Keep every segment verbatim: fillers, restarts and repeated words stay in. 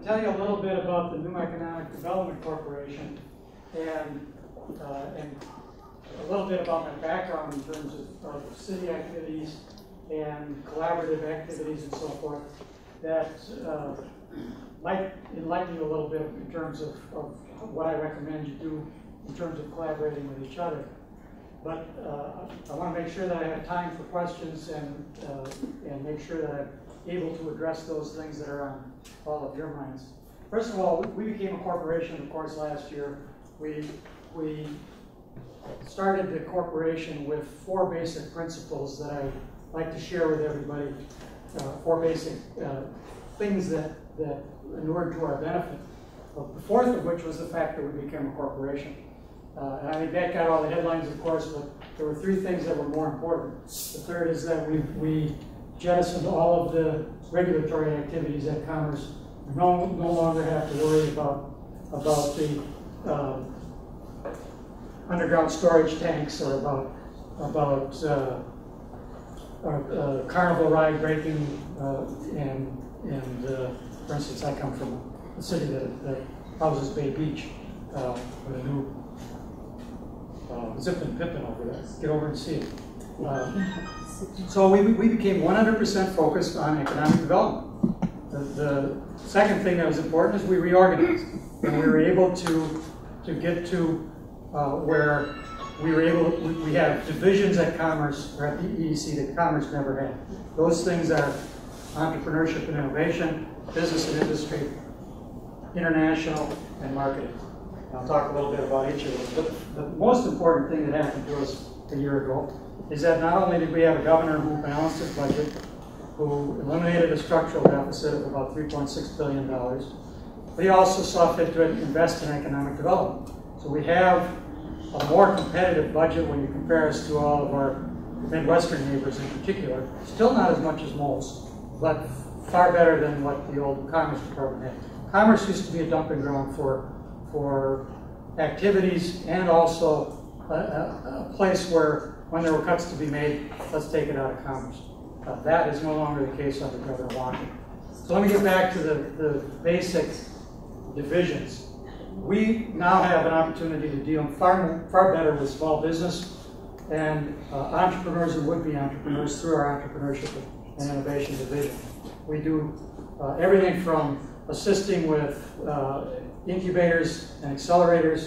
to tell you a little bit about the New Economic Development Corporation and, uh, and a little bit about my background in terms of, of city activities and collaborative activities and so forth that uh, might enlighten you a little bit in terms of, of what I recommend you do in terms of collaborating with each other. But uh, I want to make sure that I have time for questions and, uh, and make sure that I'm able to address those things that are on all of your minds. First of all, we became a corporation, of course, last year. We, we started the corporation with four basic principles that I like to share with everybody, uh, four basic uh, things that, that inured to our benefit. Well, the fourth of which was the fact that we became a corporation. Uh, and I think that got all the headlines, of course, but there were three things that were more important. The third is that we, we jettisoned all of the regulatory activities at Commerce. We no, no longer have to worry about, about the uh, underground storage tanks or about, about uh, uh, carnival ride breaking. Uh, and, and uh, for instance, I come from a city that, that houses Bay Beach uh, with a new Uh, Zippin Pippin over there. Get over and see it. Uh, so we, we became one hundred percent focused on economic development. The, the second thing that was important is we reorganized. And we were able to, to get to uh, where we were able, we, we have divisions at Commerce, or at the E E C that Commerce never had. Those things are entrepreneurship and innovation, business and industry, international, and marketing. I'll talk a little bit about each of those. But the most important thing that happened to us a year ago is that not only did we have a governor who balanced his budget, who eliminated a structural deficit of about three point six billion dollars, but he also saw fit to invest in economic development. So we have a more competitive budget when you compare us to all of our Midwestern neighbors in particular. Still not as much as most, but far better than what the old Commerce Department had. Commerce used to be a dumping ground for for activities and also a, a, a place where, when there were cuts to be made, let's take it out of Commerce. Uh, that is no longer the case under Governor Walker. So let me get back to the, the basic divisions. We now have an opportunity to deal far, far better with small business and uh, entrepreneurs and would-be entrepreneurs through our Entrepreneurship and Innovation Division. We do uh, everything from assisting with uh, incubators and accelerators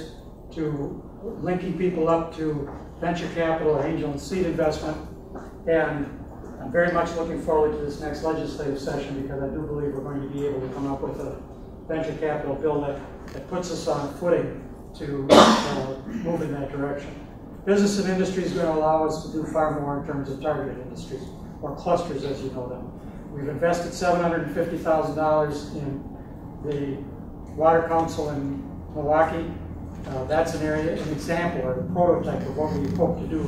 to linking people up to venture capital or angel and seed investment. And I'm very much looking forward to this next legislative session because I do believe we're going to be able to come up with a venture capital bill that, that puts us on footing to uh, move in that direction. Business and industry is going to allow us to do far more in terms of targeted industries or clusters as you know them. We've invested seven hundred fifty thousand dollars in the Water Council in Milwaukee. Uh, that's an area, an example or a prototype of what we hope to do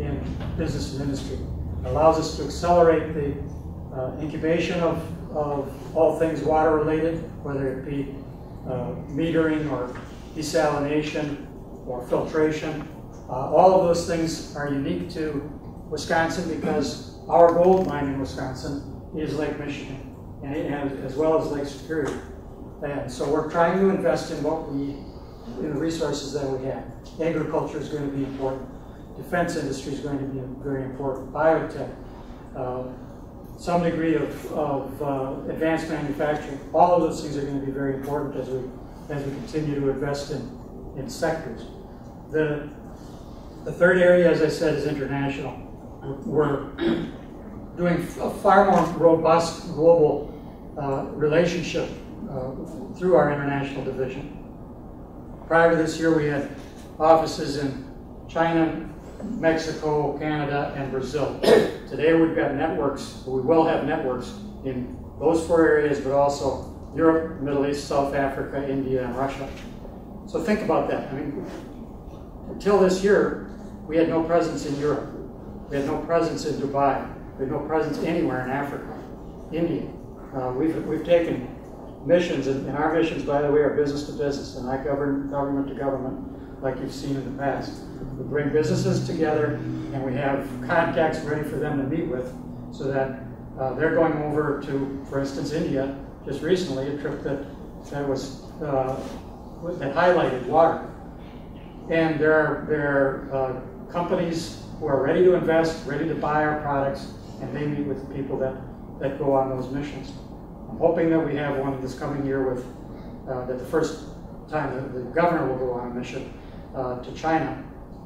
in business and industry. It allows us to accelerate the uh, incubation of, of all things water related, whether it be uh, metering or desalination or filtration. Uh, all of those things are unique to Wisconsin because our gold mine in Wisconsin is Lake Michigan, and, and as well as Lake Superior. And so we're trying to invest in what we, in the resources that we have. Agriculture is going to be important. Defense industry is going to be very important. Biotech, uh, some degree of, of uh, advanced manufacturing. All of those things are going to be very important as we as we continue to invest in in sectors. The the third area, as I said, is international. We're doing a far more robust global uh, relationship. Uh, through our international division. Prior to this year, we had offices in China, Mexico, Canada, and Brazil. Today, we've got networks, we will have networks in those four areas, but also Europe, Middle East, South Africa, India, and Russia. So think about that. I mean, until this year, we had no presence in Europe. We had no presence in Dubai. We had no presence anywhere in Africa, India. Uh, we've, we've taken missions, and our missions, by the way, are business to business and not govern, government to government, like you've seen in the past. We bring businesses together, and we have contacts ready for them to meet with, so that uh, they're going over to, for instance, India. Just recently, a trip that that was uh, that highlighted water. And there are, there are uh, companies who are ready to invest, ready to buy our products, and they meet with people that, that go on those missions. I'm hoping that we have one this coming year with, uh, that the first time that the governor will go on a mission uh, to China,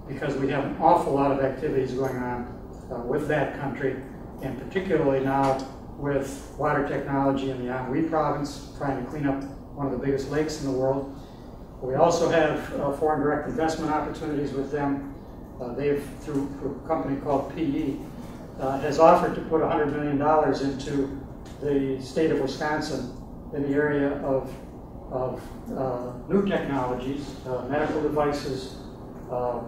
because we have an awful lot of activities going on uh, with that country, and particularly now with water technology in the Anhui province, trying to clean up one of the biggest lakes in the world. We also have uh, foreign direct investment opportunities with them. Uh, they've, through, through a company called P E, uh, has offered to put one hundred million dollars into the state of Wisconsin in the area of, of uh, new technologies, uh, medical devices, uh,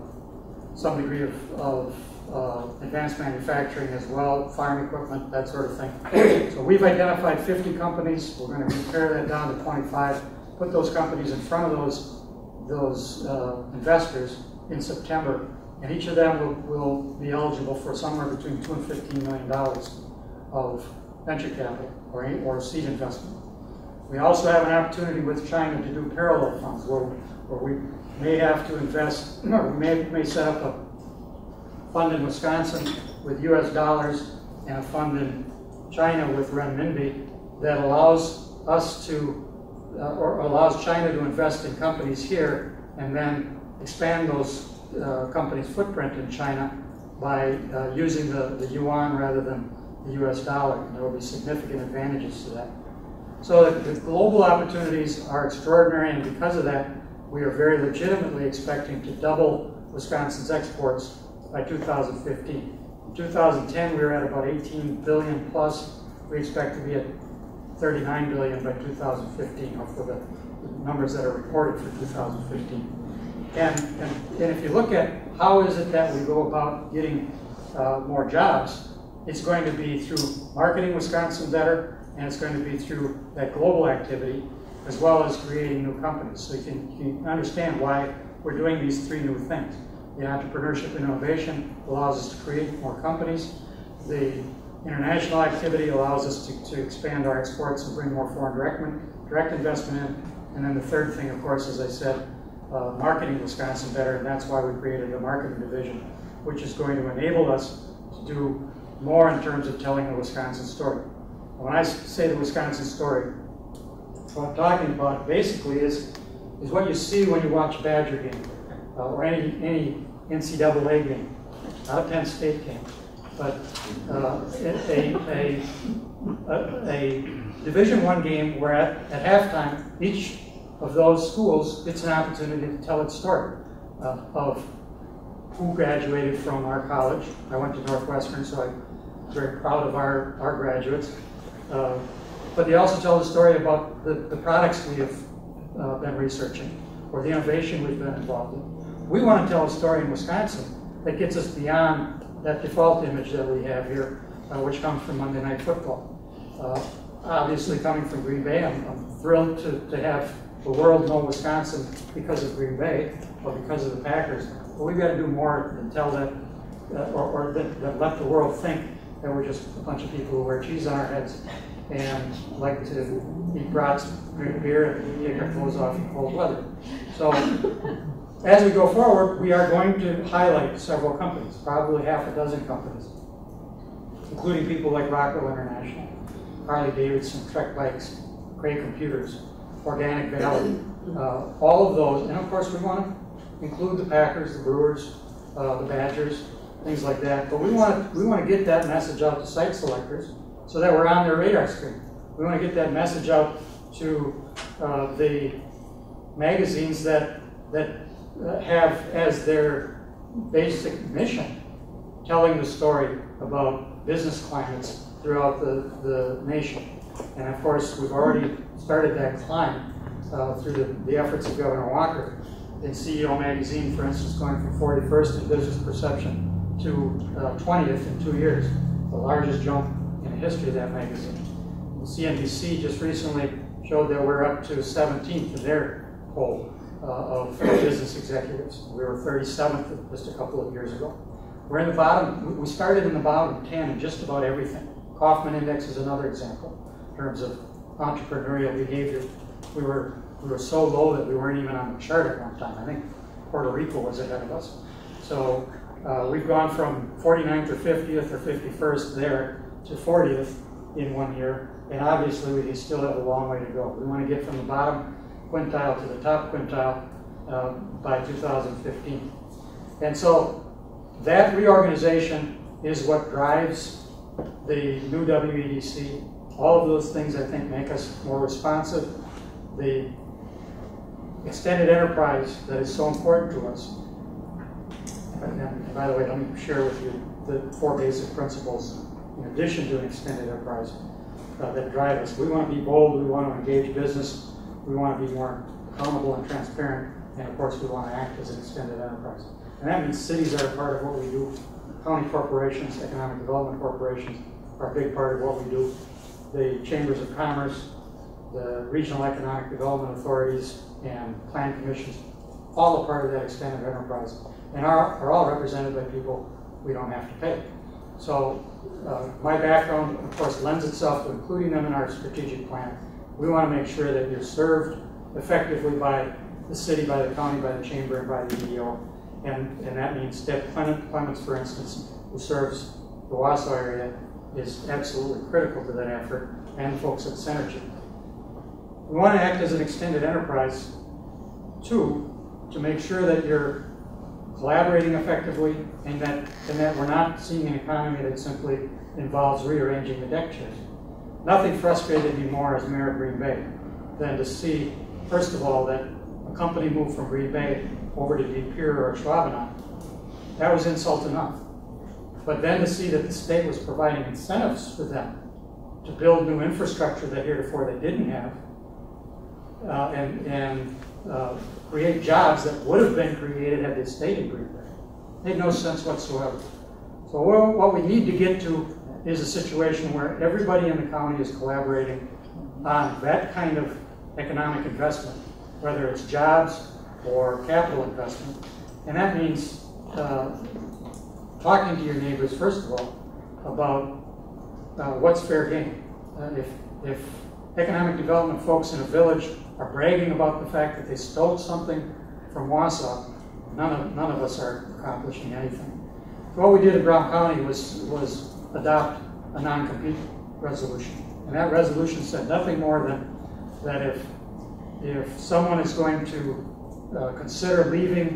some degree of, of uh, advanced manufacturing as well, farm equipment, that sort of thing. So we've identified fifty companies. We're going to compare that down to twenty-five. Put those companies in front of those those uh, investors in September, and each of them will, will be eligible for somewhere between two and fifteen million dollars of venture capital or or seed investment. We also have an opportunity with China to do parallel funds, where where we may have to invest, or we may may set up a fund in Wisconsin with U S dollars and a fund in China with renminbi that allows us to. Uh, or allows China to invest in companies here and then expand those uh, companies' footprint in China by uh, using the, the yuan rather than the U S dollar. And there will be significant advantages to that. So the, the global opportunities are extraordinary, and because of that, we are very legitimately expecting to double Wisconsin's exports by two thousand fifteen. In two thousand ten, we were at about eighteen billion plus. We expect to be at thirty-nine billion by two thousand fifteen, or for the numbers that are reported for two thousand fifteen. And, and, and if you look at how is it that we go about getting uh, more jobs, it's going to be through marketing Wisconsin better, and it's going to be through that global activity, as well as creating new companies. So you can, you can understand why we're doing these three new things. The entrepreneurship innovation allows us to create more companies. The international activity allows us to, to expand our exports and bring more foreign direct, direct investment in. And then the third thing, of course, as I said, uh, marketing Wisconsin better, and that's why we created a marketing division, which is going to enable us to do more in terms of telling the Wisconsin story. When I say the Wisconsin story, what I'm talking about basically is, is what you see when you watch a Badger game, uh, or any, any N C double A game, not a Penn State game. But uh, a, a, a, a Division one game where at, at halftime, each of those schools gets an opportunity to tell its story uh, of who graduated from our college. I went to Northwestern, so I'm very proud of our, our graduates. Uh, but they also tell the story about the, the products we have uh, been researching or the innovation we've been involved in. We want to tell a story in Wisconsin that gets us beyond that default image that we have here, uh, which comes from Monday Night Football. Uh, obviously, coming from Green Bay, I'm, I'm thrilled to, to have the world know Wisconsin because of Green Bay or because of the Packers. But we've got to do more than tell that, uh, or, or that, that let the world think that we're just a bunch of people who wear cheese on our heads and like to eat brats, drink beer, and take our clothes off in cold weather. So, as we go forward, we are going to highlight several companies, probably half a dozen companies, including people like Rockwell International, Harley Davidson, Trek Bikes, Cray Computers, Organic Valley, uh, all of those. And of course, we want to include the Packers, the Brewers, uh, the Badgers, things like that. But we want to, we want to get that message out to site selectors so that we're on their radar screen. We want to get that message out to uh, the magazines that that. have as their basic mission telling the story about business climates throughout the, the nation. And of course, we've already started that climb uh, through the, the efforts of Governor Walker. In C E O Magazine, for instance, going from forty-first in business perception to uh, twentieth in two years, the largest jump in the history of that magazine. And C N B C just recently showed that we're up to seventeenth in their poll. Uh, of business executives. We were thirty-seventh just a couple of years ago. We're in the bottom, we started in the bottom ten in just about everything. Kaufman Index is another example in terms of entrepreneurial behavior we were we were so low that we weren't even on the chart at one time. I think Puerto Rico was ahead of us. So uh, we've gone from forty-ninth or fiftieth or fifty-first there to fortieth in one year, and obviously we still have a long way to go. We want to get from the bottom quintile to the top quintile uh, by two thousand fifteen. And so that reorganization is what drives the new W E D C. All of those things, I think, make us more responsive. The extended enterprise that is so important to us. And by the way, let me share with you the four basic principles in addition to an extended enterprise uh, that drive us. We want to be bold, we want to engage business, we want to be more accountable and transparent, and of course we want to act as an extended enterprise. And that means cities are a part of what we do. County corporations, economic development corporations are a big part of what we do. The chambers of commerce, the regional economic development authorities, and plan commissions, all a part of that extended enterprise, and are, are all represented by people we don't have to pay. So uh, my background, of course, lends itself to including them in our strategic plan. We want to make sure that you're served effectively by the city, by the county, by the chamber, and by the E D O. And, and that means Deb Clements, for instance, who serves the Wausau area, is absolutely critical to that effort, and folks at Synergy. We want to act as an extended enterprise, too, to make sure that you're collaborating effectively and that, and that we're not seeing an economy that simply involves rearranging the deck chairs. Nothing frustrated me more as mayor of Green Bay than to see, first of all, that a company moved from Green Bay over to De Pere or Ashwaubenon. That was insult enough. But then to see that the state was providing incentives for them to build new infrastructure that heretofore they didn't have, uh, and, and uh, create jobs that would have been created had they stayed in Green Bay. It made no sense whatsoever. So what we need to get to is a situation where everybody in the county is collaborating on that kind of economic investment, whether it's jobs or capital investment. And that means uh, talking to your neighbors, first of all, about uh, what's fair game. Uh, if, if economic development folks in a village are bragging about the fact that they stole something from Wausau, none of, none of us are accomplishing anything. So what we did in Brown County was, was adopt a non-compete resolution. And that resolution said nothing more than that if, if someone is going to Uh, consider leaving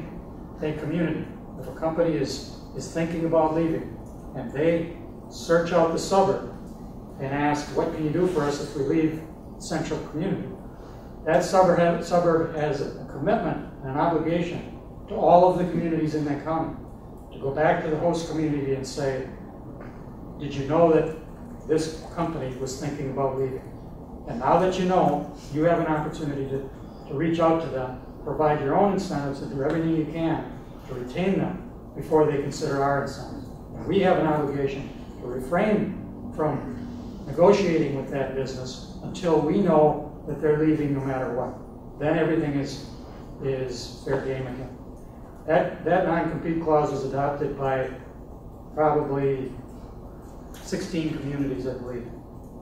a community. If a company is, is thinking about leaving and they search out the suburb and ask, what can you do for us if we leave central community? That suburb, ha suburb has a commitment and an obligation to all of the communities in that county to go back to the host community and say, did you know that this company was thinking about leaving? And now that you know, you have an opportunity to, to reach out to them, provide your own incentives, and do everything you can to retain them before they consider our incentives. And we have an obligation to refrain from negotiating with that business until we know that they're leaving no matter what. Then everything is, is fair game again. That, that non-compete clause was adopted by probably sixteen communities, I believe,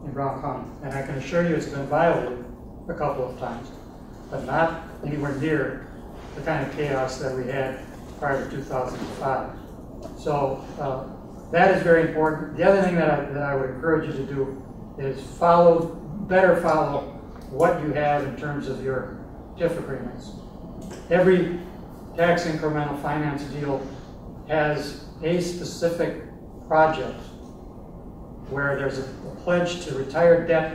in Brown County. And I can assure you it's been violated a couple of times, but not anywhere near the kind of chaos that we had prior to two thousand five. So uh, that is very important. The other thing that I, that I would encourage you to do is follow, better follow what you have in terms of your T I F agreements. Every tax incremental finance deal has a specific project where there's a pledge to retire debt,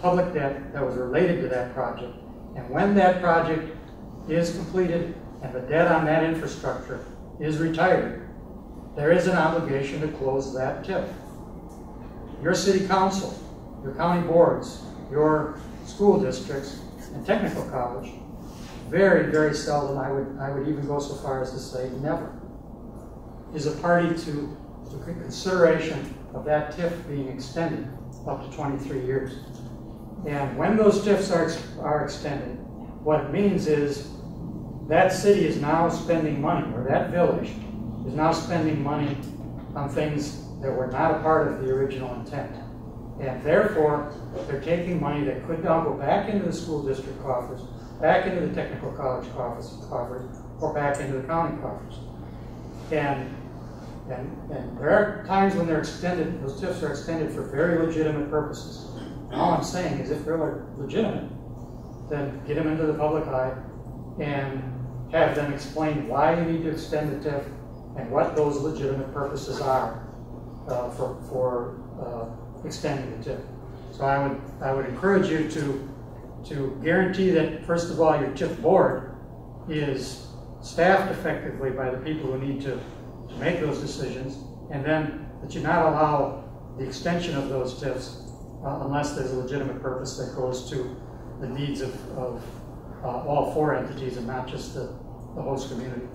public debt, that was related to that project. And when that project is completed and the debt on that infrastructure is retired, there is an obligation to close that T I F. Your city council, your county boards, your school districts, and technical college, very, very seldom, I would, I would even go so far as to say never, is a party to the consideration of that T I F being extended up to twenty-three years. And when those T I Fs are, are extended, what it means is that city is now spending money, or that village is now spending money on things that were not a part of the original intent. And therefore, they're taking money that could now go back into the school district coffers, back into the technical college coffers, or back into the county coffers. And, and, and there are times when they're extended, those T I Fs are extended for very legitimate purposes. And all I'm saying is if they're legitimate, then get them into the public eye and have them explain why you need to extend the T I F and what those legitimate purposes are uh, for, for uh, extending the T I F. So I would, I would encourage you to, to guarantee that, first of all, your T I F board is staffed effectively by the people who need to, to make those decisions, and then that you not allow the extension of those T I Fs uh, unless there's a legitimate purpose that goes to the needs of, of uh, all four entities and not just the, the host community.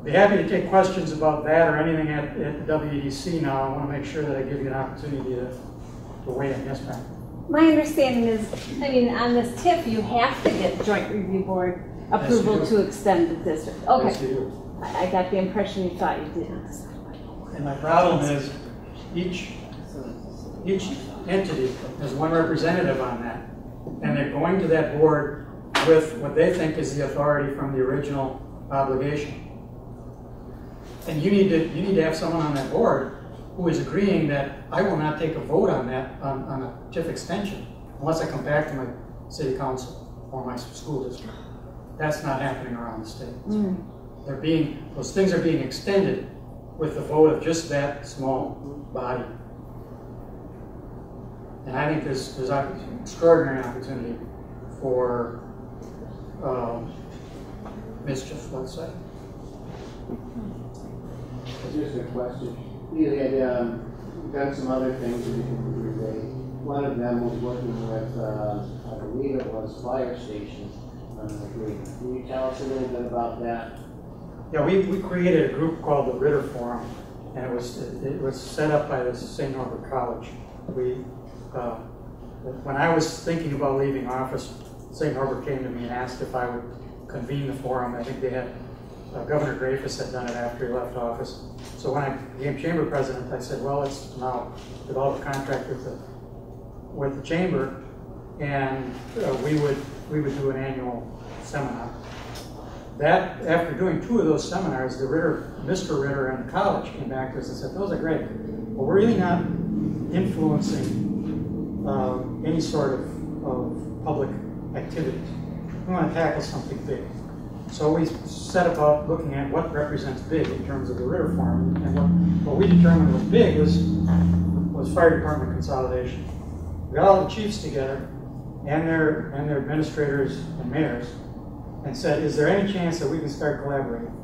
I'd be happy to take questions about that or anything at, at the W E D C now. I want to make sure that I give you an opportunity to, to weigh in. Yes, ma'am. My understanding is, I mean, on this T I F, you have to get Joint Review Board approval yes, to extend the district. Okay. Yes, you do. I got the impression you thought you didn't. And my problem is each, each entity has one representative on that. And they're going to that board with what they think is the authority from the original obligation. And you need to, you need to have someone on that board who is agreeing that I will not take a vote on that, on, on a T I F extension, unless I come back to my city council or my school district. That's not happening around the state. Mm. They're being, those things are being extended with the vote of just that small body. And I think there's, there's an extraordinary opportunity for um, mischief, let's say. Just a question. We had um, done some other things in the community. One of them was working with, uh, I believe it was fire stations on the green. Can you tell us a little bit about that? Yeah, we, we created a group called the Ritter Forum, and it was, it was set up by the Saint Norbert College. We, uh, when I was thinking about leaving office, Saint Norbert came to me and asked if I would convene the forum. I think they had, uh, Governor Dreyfus had done it after he left office. So when I became chamber president, I said, well, let's now develop a contract with the, with the chamber, and uh, we would, we would do an annual seminar. That, after doing two of those seminars, the Ritter, Mister Ritter and the college came back to us and said, those are great, but we're really not influencing um, any sort of, of public activity. We want to tackle something big. So we set about looking at what represents big in terms of the Ritter Forum, and what, what we determined was big was, was fire department consolidation. We got all the chiefs together and their, and their administrators and mayors and said, is there any chance that we can start collaborating?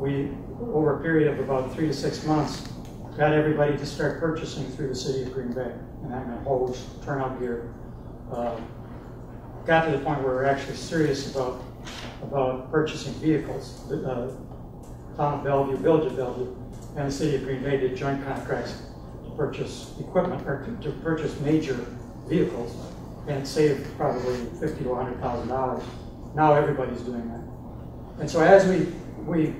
We, over a period of about three to six months, got everybody to start purchasing through the city of Green Bay, and that meant hose, turnout gear. Uh, got to the point where we're actually serious about about purchasing vehicles. The uh, town of Bellevue, village of Bellevue, and the city of Green Bay did joint contracts to purchase equipment or to, to purchase major vehicles, and saved probably fifty to a hundred thousand dollars. Now everybody's doing that, and so as we we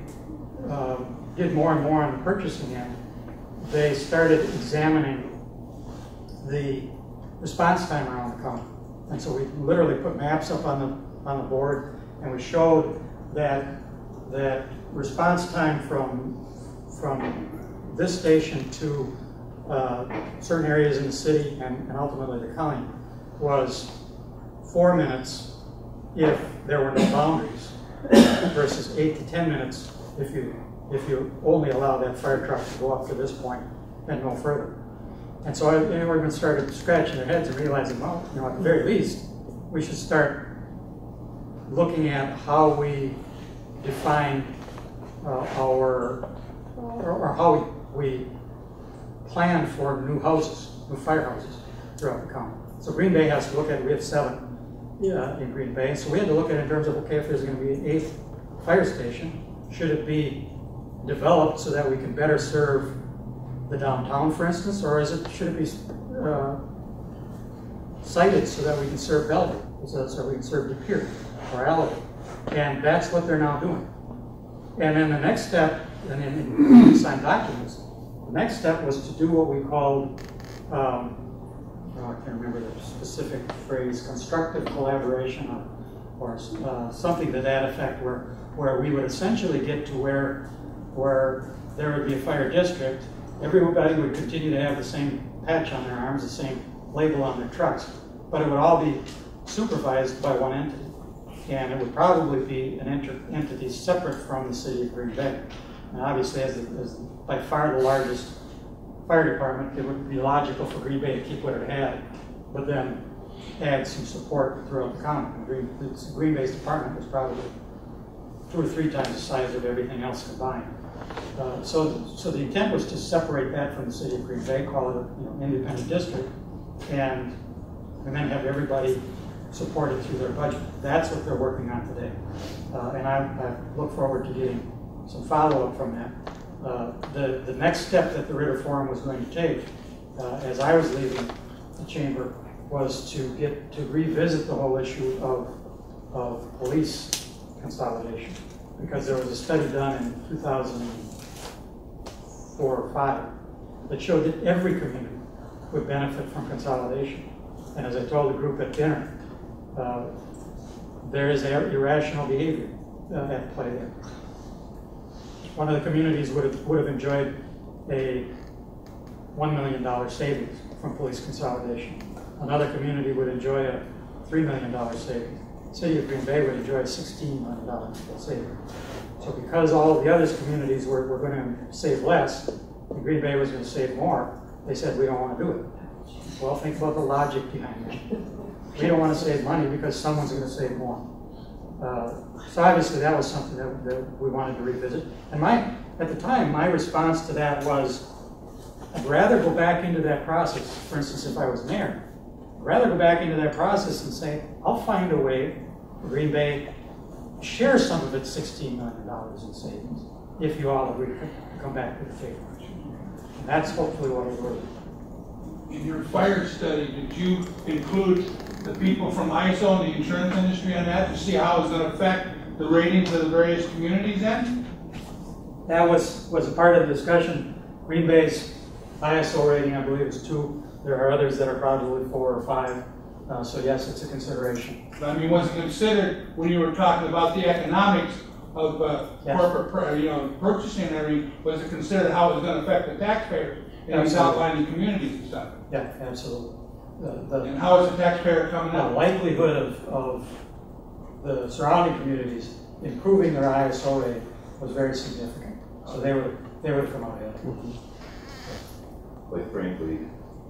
uh, did more and more on the purchasing end, they started examining the response time around the county. And so we literally put maps up on the, on the board, and we showed that, that response time from, from this station to uh, certain areas in the city and, and ultimately the county was four minutes if there were no boundaries versus eight to ten minutes if you if you only allow that fire truck to go up to this point and no further. And so everyone started scratching their heads and realizing, well, you know, at the very least, we should start looking at how we define uh, our, or, or how we plan for new houses, new firehouses throughout the county. So Green Bay has to look at it. We have seven uh, in Green Bay. So we had to look at it in terms of, okay, if there's gonna be an eighth fire station, should it be developed so that we can better serve the downtown, for instance, or is it, should it be uh, cited so that we can serve Bellevue, so, so we can serve the pier or alley? And that's what they're now doing. And then the next step, and then in signed documents, the next step was to do what we called um, now I can't remember the specific phrase, constructive collaboration or, or uh, something to that effect, where, where we would essentially get to where, where there would be a fire district, everybody would continue to have the same patch on their arms, the same label on their trucks, but it would all be supervised by one entity. And it would probably be an enter entity separate from the city of Green Bay. And obviously, as, the, as by far the largest fire department, it would be logical for Green Bay to keep what it had, but then add some support throughout the county. Green, Green Bay's department was probably two or three times the size of everything else combined. Uh, so, so the intent was to separate that from the city of Green Bay, call it an you know, independent district, and, and then have everybody supported through their budget. That's what they're working on today. Uh, and I, I look forward to getting some follow-up from that. Uh, the, the next step that the Ritter Forum was going to take, uh, as I was leaving the chamber, was to get to revisit the whole issue of, of police consolidation, because there was a study done in two thousand four or five that showed that every community would benefit from consolidation. And as I told the group at dinner, Uh, there is irrational behavior uh, at play there. One of the communities would have, would have enjoyed a one million dollar savings from police consolidation. Another community would enjoy a three million dollar savings. The city of Green Bay would enjoy a sixteen million dollar savings. So because all the other communities were, were going to save less, and Green Bay was going to save more, they said, we don't want to do it. Well, think about the logic behind that. We don't want to save money because someone's going to save more. Uh, so obviously that was something that, that we wanted to revisit. And my, at the time, my response to that was, I'd rather go back into that process. For instance, if I was mayor, I'd rather go back into that process and say, I'll find a way for Green Bay to share some of its sixteen million dollars in savings if you all agree to come back with a favor. And that's hopefully what it will be. In your fire study, did you include the people from I S O and the insurance industry on that to see how it's going to affect the ratings of the various communities then? That was, was a part of the discussion. Green Bay's I S O rating, I believe, is two. There are others that are probably four or five. Uh, so yes, it's a consideration. But, I mean, was it considered when you were talking about the economics of uh, yes. corporate, you know, purchasing and everything, was it considered how it was going to affect the taxpayer in these outlying communities and stuff? Yeah, absolutely. The, the, and how is the taxpayer coming out? The likelihood of, of the surrounding communities improving their I S O rate was very significant. So they would, they would come out ahead. Mm-hmm. Yeah. Quite frankly,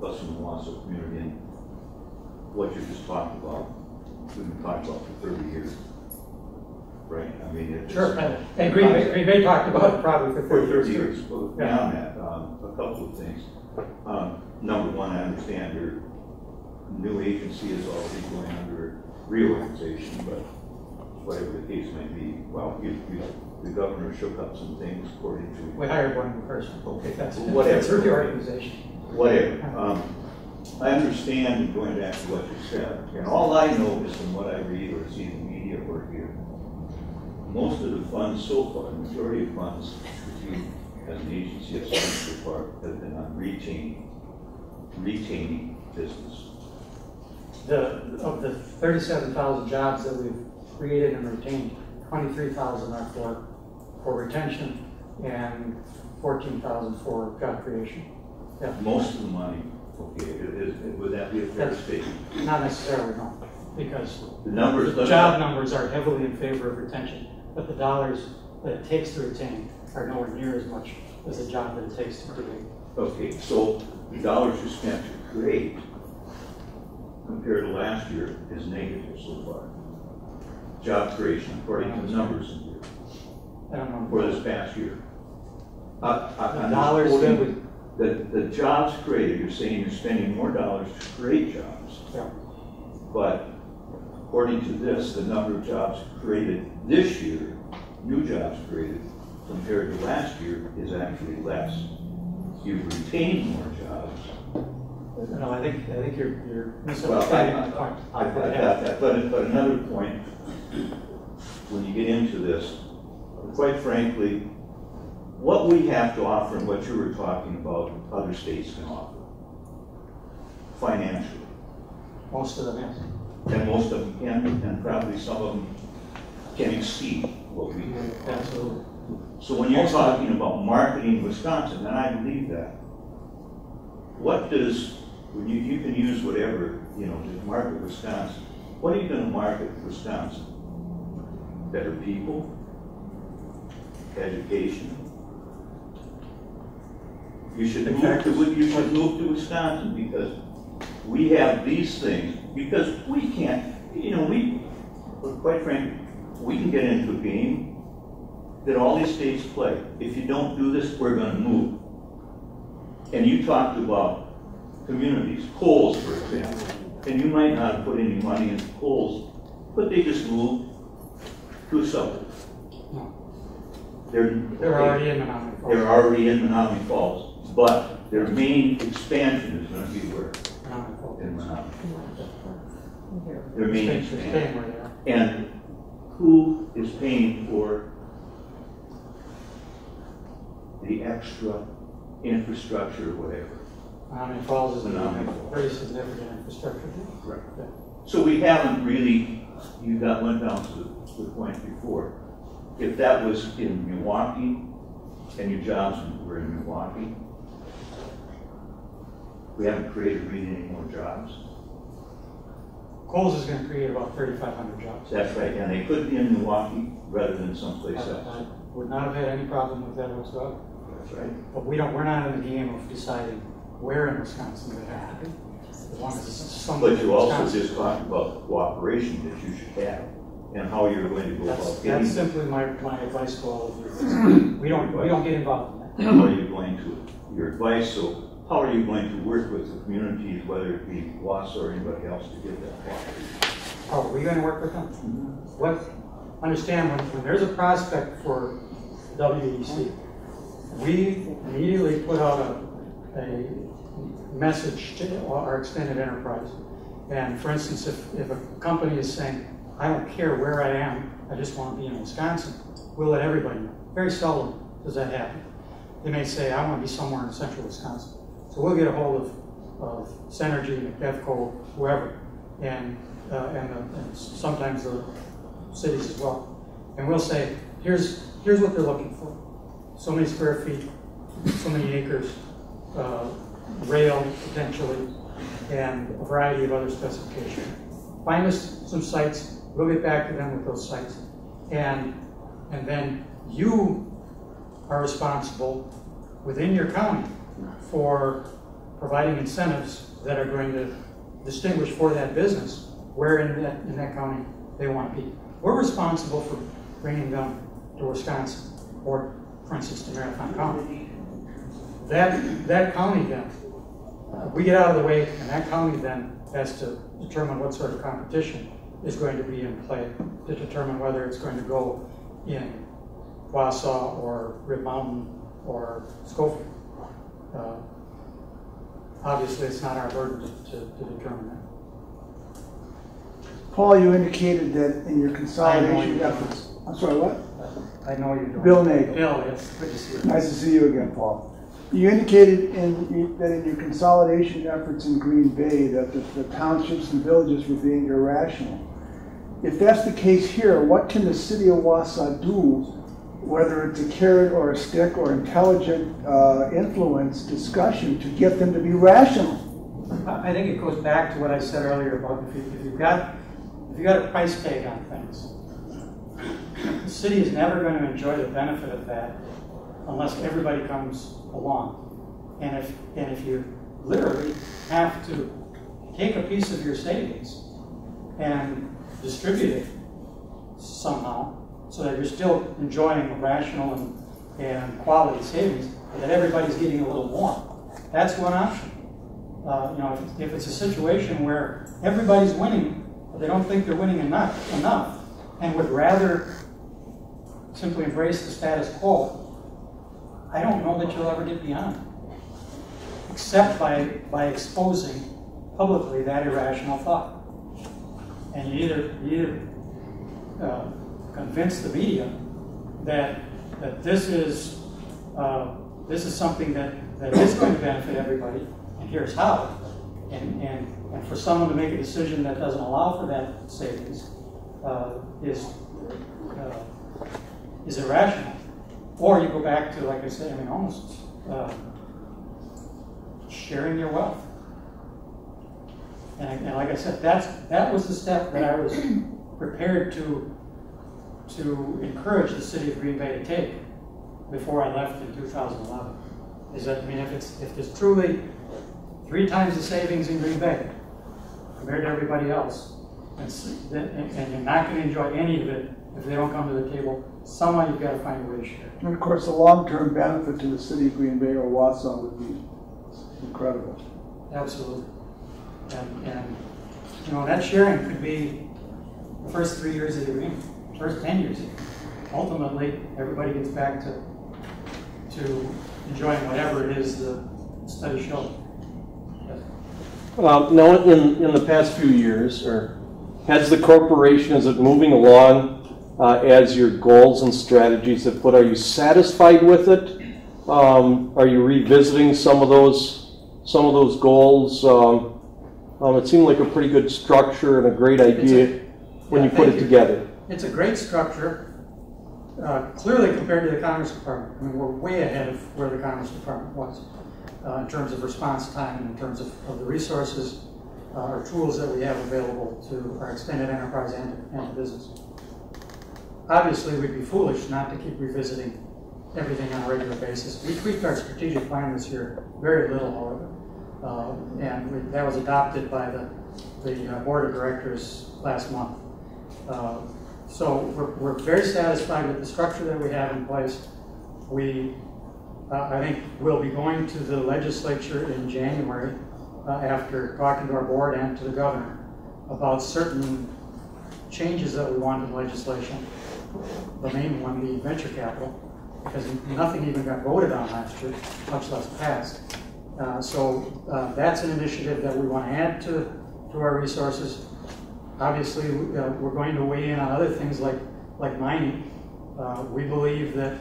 thus in the Wausau community, and what you just talked about, we've been talking about for thirty years. Right? I mean, it's... Sure. And, and Green Bay, Green Bay talked about it probably for thirty years. Well, yeah. Beyond that, um, a couple of things. Um, number one, I understand your new agency is already going under reorganization, but whatever the case may be, well, you, you, the governor shook up some things according to... We hired one person. Okay, that's whatever. That's reorganization. Whatever. Um, I understand, going back to what you said, and all I know is from what I read or see in the media or hear, most of the funds so far, the majority of funds that you as an agency have spent so far have been on retaining, retaining business. The, of the thirty-seven thousand jobs that we've created and retained, twenty-three thousand are for, for retention and fourteen thousand for job creation. Yeah. Most of the money, okay, is, would that be a fair statement? Not necessarily, no, because the numbers, the job numbers are heavily in favor of retention, but the dollars that it takes to retain are nowhere near as much as the job that it takes to create. Okay, so the dollars you spent to create compared to last year is negative so far. Job creation, according to the numbers in here, I don't know. For this past year. Uh, the I'm dollars quoting, that we... the, the jobs created, you're saying you're spending more dollars to create jobs. Yeah. But according to this, the number of jobs created this year, new jobs created, compared to last year is actually less. You've retained more jobs. No, I think I think you're you're misunderstanding well, I, I, the point. I, I, I, I, I, I, but but another point, when you get into this, quite frankly, what we have to offer and what you were talking about, other states can offer financially. Most of them, yes. And most of them can, and probably some of them can exceed what we do. Absolutely. So when you're talking about marketing Wisconsin, and I believe that, what does, when you, you can use whatever, you know, to market Wisconsin, what are you going to market Wisconsin? Better people, education. You should, move to, you should move to Wisconsin because we have these things, because we can't, you know, we, quite frankly, we can get into a game that all these states play. If you don't do this, we're going to move. And you talked about communities, Kohl's, for example, and you might not put any money into Kohl's, but they just move to a suburb. They're, they're already in Miami Falls. They're already in Miami Falls, but their main expansion is going to be where? Miami Falls. In Miami. Their main expansion. And who is paying for the extra infrastructure or whatever? Miami Falls is a pretty significant infrastructure. Right. Yeah. So we haven't really, you got went down to the point before. If that was in Milwaukee, and your jobs were in Milwaukee, we haven't created really any more jobs. Kohl's is going to create about thirty-five hundred jobs. That's right, and they could be in Milwaukee rather than someplace I, else. I would not have had any problem with that whatsoever. That's right. But we don't. We're not in the game of deciding where in Wisconsin that happened. As long as it's but you also Wisconsin. Just talked about cooperation that you should have. And how you're going to go that's, about getting. That's simply my, my advice to all of you. We don't, we don't get involved in that. How are you going to, your advice, so how are you going to work with the communities, whether it be Wausau or anybody else, to get that cooperation? How are we going to work with them? Mm-hmm. What, understand, when, when there's a prospect for W E C, we immediately put out a, a message to our extended enterprise. And for instance, if, if a company is saying, I don't care where I am, I just want to be in Wisconsin, we'll let everybody know. Very seldom does that happen. They may say, I want to be somewhere in central Wisconsin. So we'll get a hold of, of Synergy, McDevco, whoever, and, uh, and, the, and sometimes the cities as well. And we'll say, here's, here's what they're looking for. So many square feet, so many acres, uh, rail potentially, and a variety of other specifications. Find us some sites. We'll get back to them with those sites. And, and then you are responsible within your county for providing incentives that are going to distinguish for that business where in that, in that county they want to be. We're responsible for bringing them to Wisconsin or, for instance, to Marathon County. That, that county then, we get out of the way, and that county then has to determine what sort of competition is going to be in play to determine whether it's going to go in Wausau or Rib Mountain or Schofield. Uh, obviously, it's not our burden to, to, to determine that. Paul, you indicated that in your consolidation efforts. I'm sorry, what? I know you don't. Bill Nagel. Bill, yes. Good to see you. Nice to see you again, Paul. You indicated in, that in your consolidation efforts in Green Bay that the, the townships and villages were being irrational. If that's the case here, what can the city of Wausau do, whether it's a carrot or a stick or intelligent uh, influence discussion, to get them to be rational? I think it goes back to what I said earlier about if, you, if you've got if you've got a price tag on things, the city is never going to enjoy the benefit of that unless everybody comes along. And if, and if you literally have to take a piece of your savings and distribute it somehow so that you're still enjoying a rational and, and quality savings, but that everybody's getting a little more, that's one option. Uh, you know, if, if it's a situation where everybody's winning, but they don't think they're winning enough, enough and would rather simply embrace the status quo, I don't know that you'll ever get beyond it, except by, by exposing publicly that irrational thought. And you either, you either uh, convince the media that, that this, is, uh, this is something that, that is going to benefit everybody, and here's how, and, and, and for someone to make a decision that doesn't allow for that savings uh, is uh, is irrational. Or you go back to, like I said, I mean, almost uh, sharing your wealth. And, and like I said, that's that was the step that I was prepared to to encourage the city of Green Bay to take before I left in two thousand eleven. Is that I mean, if it's if there's truly three times the savings in Green Bay compared to everybody else, and, and, and you're not going to enjoy any of it if they don't come to the table, somehow you've got to find a way to share. And of course, the long-term benefit to the city of Green Bay or Wausau would be incredible. Absolutely. And, and you know, that sharing could be the first three years of the agreement, first ten years. Ultimately, everybody gets back to to enjoying whatever it is the study showed. Yes. Well, now in in the past few years, or has the corporation, is it moving along uh, as your goals and strategies have put? Are you satisfied with it? Um, are you revisiting some of those some of those goals? Um, Um, it seemed like a pretty good structure and a great idea a, when yeah, you put it you. together. It's a great structure, uh, clearly compared to the Commerce Department. I mean, we're way ahead of where the Commerce Department was uh, in terms of response time and in terms of, of the resources uh, or tools that we have available to our extended enterprise and, and business. Obviously, we'd be foolish not to keep revisiting everything on a regular basis. We tweaked our strategic plan this year very little, however. Uh, and we, that was adopted by the, the uh, board of directors last month. Uh, so we're, we're very satisfied with the structure that we have in place. We, uh, I think, will be going to the legislature in January uh, after talking to our board and to the governor about certain changes that we want in legislation. The main one being venture capital, because nothing even got voted on last year, much less passed. Uh, so uh, that's an initiative that we want to add to, to our resources. Obviously, uh, we're going to weigh in on other things like, like mining. Uh, we believe that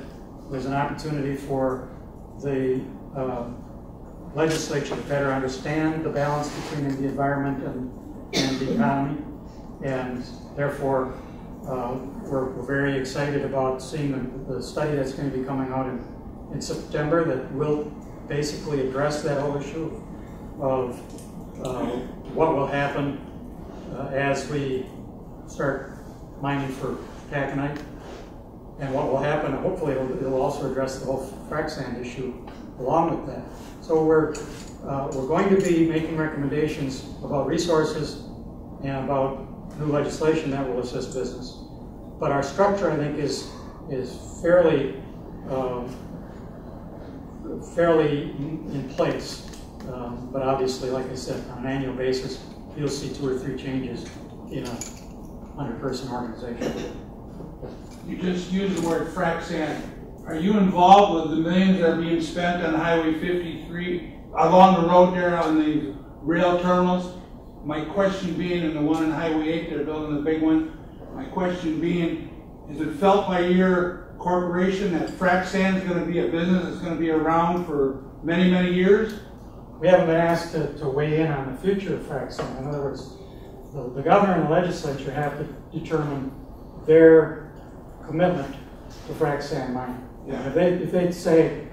there's an opportunity for the uh, legislature to better understand the balance between the environment and, and the economy. And therefore, uh, we're, we're very excited about seeing the, the study that's going to be coming out in, in September that will basically address that whole issue of uh, what will happen uh, as we start mining for taconite, and what will happen, hopefully it'll, it'll also address the whole frac sand issue along with that. So we're, uh, we're going to be making recommendations about resources and about new legislation that will assist business. But our structure, I think, is, is fairly um, fairly in place, um, but obviously, like I said, on an annual basis, you'll see two or three changes in a hundred-person organization. You just used the word frac sand. Are you involved with the millions that are being spent on Highway fifty-three along the road there on the rail terminals? My question being, and the one on Highway eight, they're building the big one. My question being, is it felt by your corporation that frac sand is going to be a business that's going to be around for many, many years? We haven't been asked to, to weigh in on the future of frac sand. In other words, the, the governor and the legislature have to determine their commitment to frac sand mining. Yeah. If they if they say,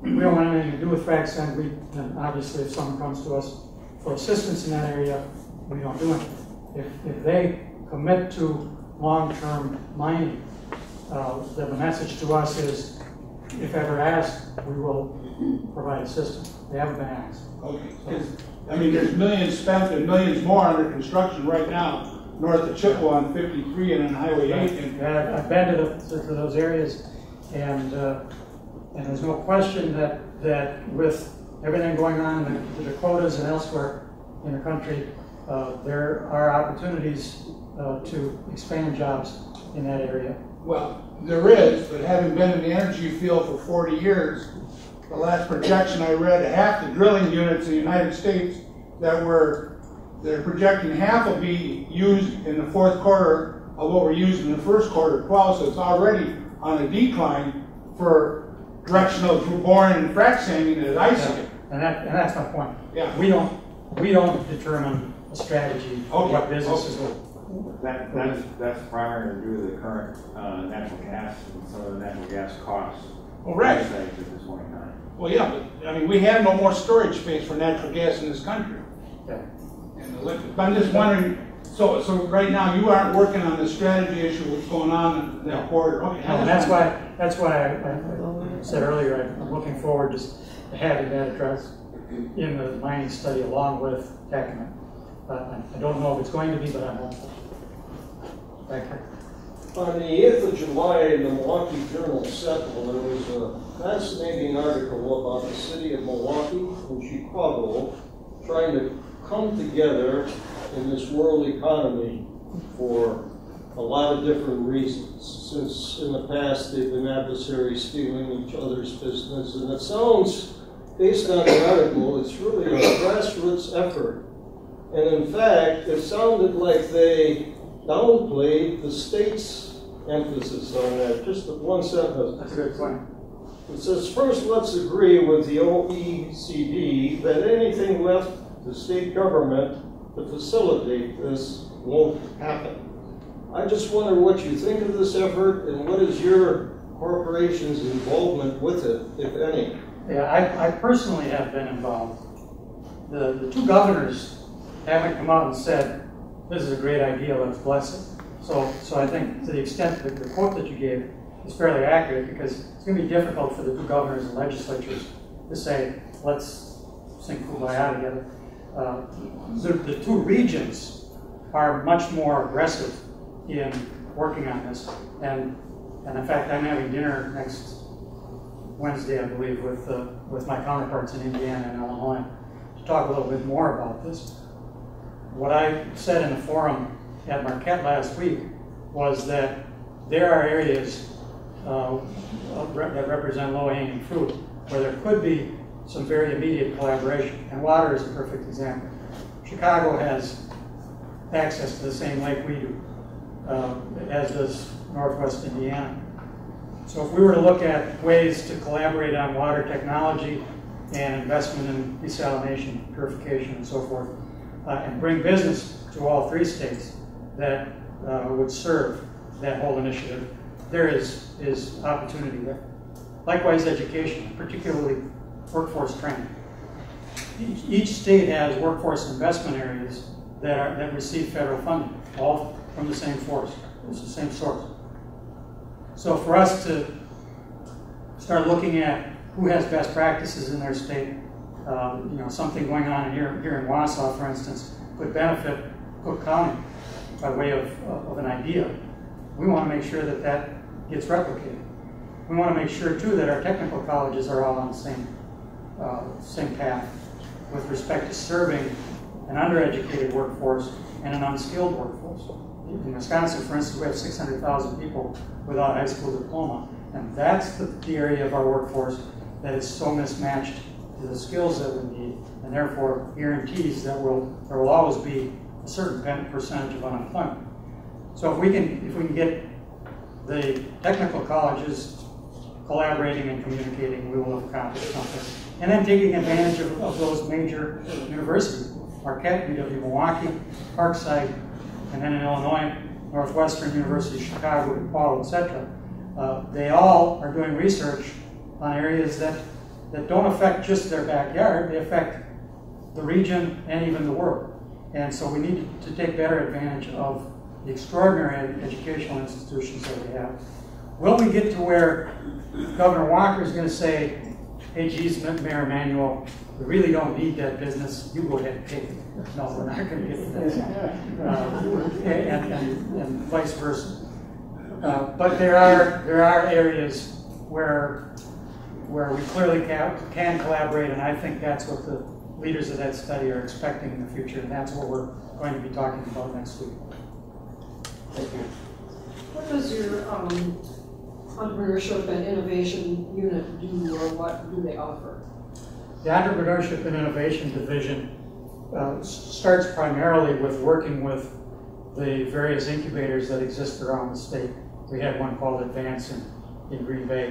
we don't want anything to do with frac sand, we, then obviously if someone comes to us for assistance in that area, we don't do anything. If, if they commit to long-term mining, Uh, the, the message to us is, if ever asked, we will provide assistance. They haven't been asked. Okay. So, I mean, there's millions spent and millions more under construction right now, north of Chippewa on fifty-three and on Highway eight. And uh, I've been to, the, to those areas, and uh, and there's no question that that with everything going on in the, the Dakotas and elsewhere in the country, uh, there are opportunities uh, to expand jobs in that area. Well, there is, but having been in the energy field for forty years, the last projection I read, half the drilling units in the United States that were, they're projecting half will be used in the fourth quarter of what were used in the first quarter of twelve, so it's already on a decline for directional boring and frac sanding and ISO. Yeah. And, that, and that's my point. Yeah. We don't, we don't determine a strategy for okay. what businesses okay. will. That, that's, that's primarily due to the current uh, natural gas and some of the natural gas costs. Well, right. At this point in time. Well, yeah, but I mean, we have no more storage space for natural gas in this country. Yeah. And the liquid. But I'm just wondering. So, so right now you aren't working on the strategy issue. What's going on in that no. quarter? Okay. No, that's why. That's why I, I said earlier. I'm looking forward to having that addressed in the mining study along with Acumen. Uh, I don't know if it's going to be, but I'm hopeful. Thank you. On the eighth of July in the Milwaukee Journal Sentinel, there was a fascinating article about the city of Milwaukee and Chicago trying to come together in this world economy for a lot of different reasons. Since in the past they've been adversaries stealing each other's business, and it sounds, based on the article, it's really a grassroots effort. And in fact, it sounded like they downplayed the state's emphasis on that. Just one sentence. That's a good point. It says, first, let's agree with the O E C D that anything left to state government to facilitate this won't happen. I just wonder what you think of this effort and what is your corporation's involvement with it, if any? Yeah, I, I personally have been involved. The, the two governors haven't come out and said, this is a great idea, let's bless it. So, so I think to the extent that the quote that you gave is fairly accurate, because it's going to be difficult for the two governors and legislatures to say, let's sing Kumbaya together. Uh, the, the two regions are much more aggressive in working on this. And, and in fact, I'm having dinner next Wednesday, I believe, with, uh, with my counterparts in Indiana and Illinois to talk a little bit more about this. What I said in the forum at Marquette last week was that there are areas uh, that represent low-hanging fruit where there could be some very immediate collaboration, and water is a perfect example. Chicago has access to the same lake we do, uh, as does Northwest Indiana. So if we were to look at ways to collaborate on water technology and investment in desalination, purification, and so forth, Uh, and bring business to all three states that uh, would serve that whole initiative, there is, is opportunity there. Likewise, education, particularly workforce training. Each, each state has workforce investment areas that, are, that receive federal funding, all from the same force, it's the same source. So for us to start looking at who has best practices in their state, Um, you know, something going on here, here in Wausau, for instance, would benefit Cook County by way of, of an idea. We want to make sure that that gets replicated. We want to make sure, too, that our technical colleges are all on the same, uh, same path with respect to serving an undereducated workforce and an unskilled workforce. In Wisconsin, for instance, we have six hundred thousand people without a high school diploma, and that's the, the area of our workforce that is so mismatched to the skills that we need, and therefore guarantees that will there will always be a certain percentage of unemployment. So if we can if we can get the technical colleges collaborating and communicating, we will accomplish something. And then taking advantage of, of those major universities: Marquette, U W Milwaukee, Parkside, and then in Illinois, Northwestern University, Chicago, DePaul, et cetera. Uh, they all are doing research on areas that. that don't affect just their backyard, they affect the region and even the world. And so we need to take better advantage of the extraordinary educational institutions that we have. Will we get to where Governor Walker is going to say, hey, geez, Mayor Emanuel, we really don't need that business, you go ahead and take it. No, we're not going to get to that. Uh, and, and, and vice versa. Uh, but there are, there are areas where where we clearly can collaborate, and I think that's what the leaders of that study are expecting in the future, and that's what we're going to be talking about next week. Thank you. What does your um, entrepreneurship and innovation unit do, or what do they offer? The entrepreneurship and innovation division uh, starts primarily with working with the various incubators that exist around the state. We have one called Advance in, in Green Bay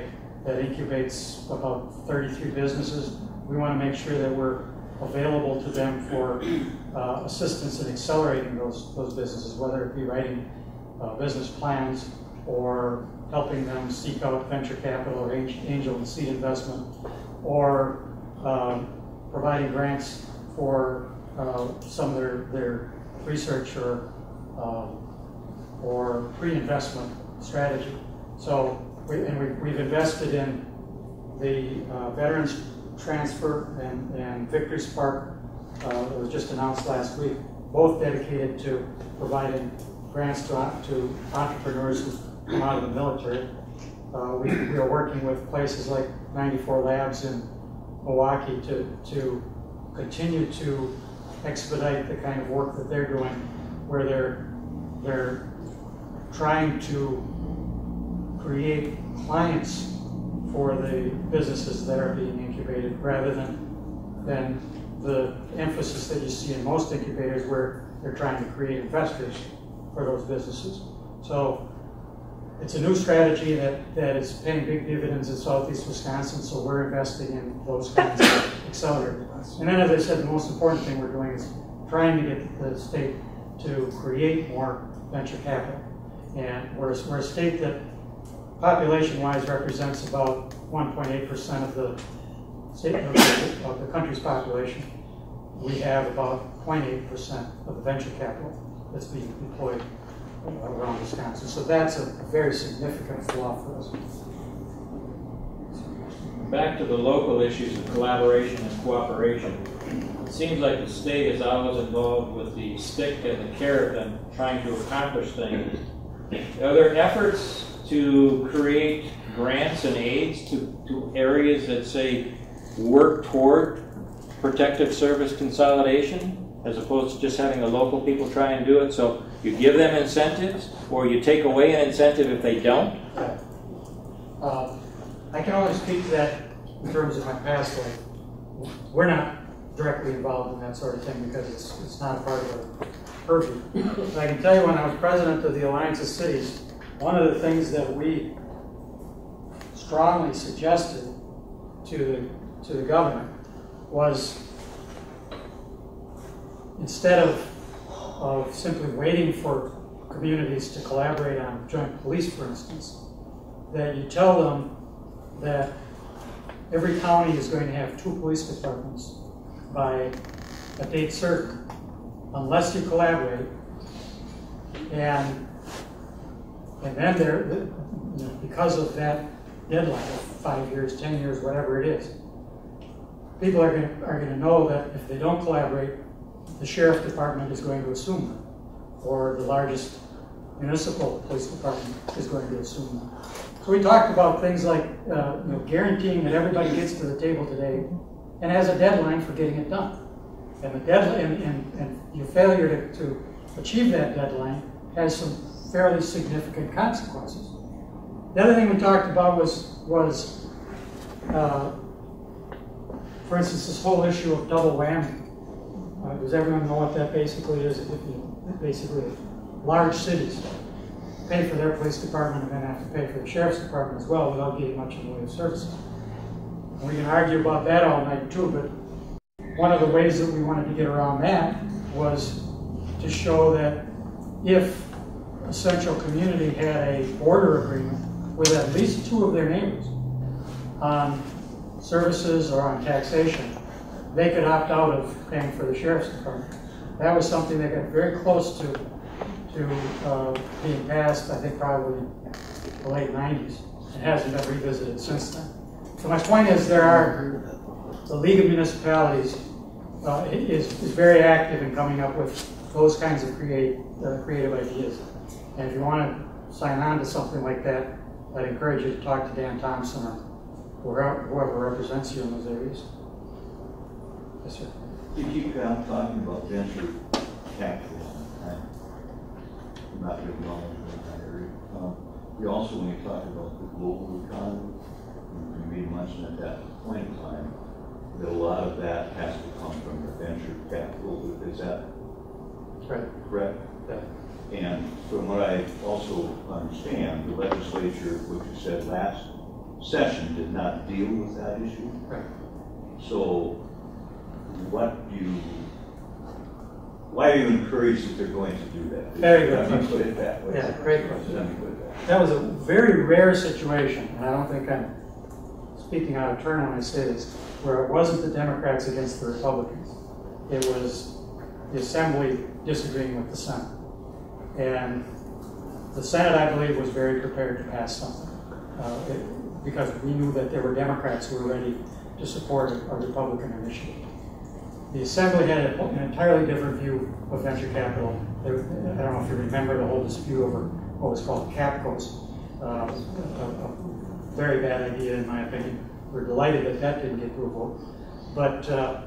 that incubates about thirty-three businesses. We want to make sure that we're available to them for uh, assistance in accelerating those, those businesses, whether it be writing uh, business plans or helping them seek out venture capital or angel and seed investment, or um, providing grants for uh, some of their, their research or, um, or pre-investment strategy. So, we, and we, we've invested in the uh, Veterans Transfer and, and Victory Spark uh, that was just announced last week, both dedicated to providing grants to, to entrepreneurs who come out of the military. Uh, we, we are working with places like ninety-four Labs in Milwaukee to, to continue to expedite the kind of work that they're doing, where they're, they're trying to create clients for the businesses that are being incubated, rather than, than the emphasis that you see in most incubators where they're trying to create investors for those businesses. So it's a new strategy that, that is paying big dividends in Southeast Wisconsin, so we're investing in those kinds of accelerators. And then, as I said, the most important thing we're doing is trying to get the state to create more venture capital. And we're, we're a state that population-wise represents about one point eight percent of the state of the, of the country's population. We have about zero point eight percent of the venture capital that's being deployed around Wisconsin. So that's a very significant flaw for us. Back to the local issues of collaboration and cooperation. It seems like the state is always involved with the stick and the carrot and trying to accomplish things. Are there efforts to create grants and aids to, to areas that, say, work toward protective service consolidation, as opposed to just having the local people try and do it? So you give them incentives, or you take away an incentive if they don't? Uh, I can only speak to that in terms of my past life. We're not directly involved in that sort of thing because it's, it's not a part of our purview. But I can tell you, when I was president of the Alliance of Cities, one of the things that we strongly suggested to the, to the governor was, instead of, of simply waiting for communities to collaborate on joint police, for instance, that you tell them that every county is going to have two police departments by a date certain, unless you collaborate. And And then there, you know, because of that deadline of five years, ten years, whatever it is, people are going to, are going to know that if they don't collaborate, the sheriff department is going to assume them, or the largest municipal police department is going to assume them. So we talked about things like uh, you know, guaranteeing that everybody gets to the table today, and has a deadline for getting it done. And the deadline, and, and, and your failure to, to achieve that deadline has some fairly significant consequences. The other thing we talked about was, was uh, for instance, this whole issue of double whammy. Uh, does everyone know what that basically is? It, it, basically, large cities pay for their police department and then have to pay for the sheriff's department as well, without getting much in the way of services. And we can argue about that all night too, but one of the ways that we wanted to get around that was to show that if a central community had a border agreement with at least two of their neighbors on services or on taxation, they could opt out of paying for the sheriff's department. That was something that got very close to, to uh, being passed, I think probably in the late nineties. It hasn't been revisited since then. So my point is, there are, the League of Municipalities uh, is, is very active in coming up with those kinds of create, uh, creative ideas. And if you want to sign on to something like that, I'd encourage you to talk to Dan Thompson or whoever represents you in those areas. Yes, sir. You keep on talking about venture capital. I'm not very well in that area. Um, you also, when you talk about the global economy, you made mention at that point in time that a lot of that has to come from the venture capital. Is that correct? Correct. Yeah. And from what I also understand, the legislature, which you said last session, did not deal with that issue. Right. So what you, why are you encouraged that they're going to do that? Very good. Let me put it that way. Yeah, great question. Let me put it that way. That was a very rare situation, and I don't think I'm speaking out of turn when I say this, where it wasn't the Democrats against the Republicans. It was the Assembly disagreeing with the Senate. And the Senate, I believe, was very prepared to pass something uh, it, because we knew that there were Democrats who were ready to support a Republican initiative. The Assembly had an entirely different view of venture capital. I don't know if you remember the whole dispute over what was called Capcos. Uh, a, a very bad idea, in my opinion. We're delighted that that didn't get through a vote. But, uh,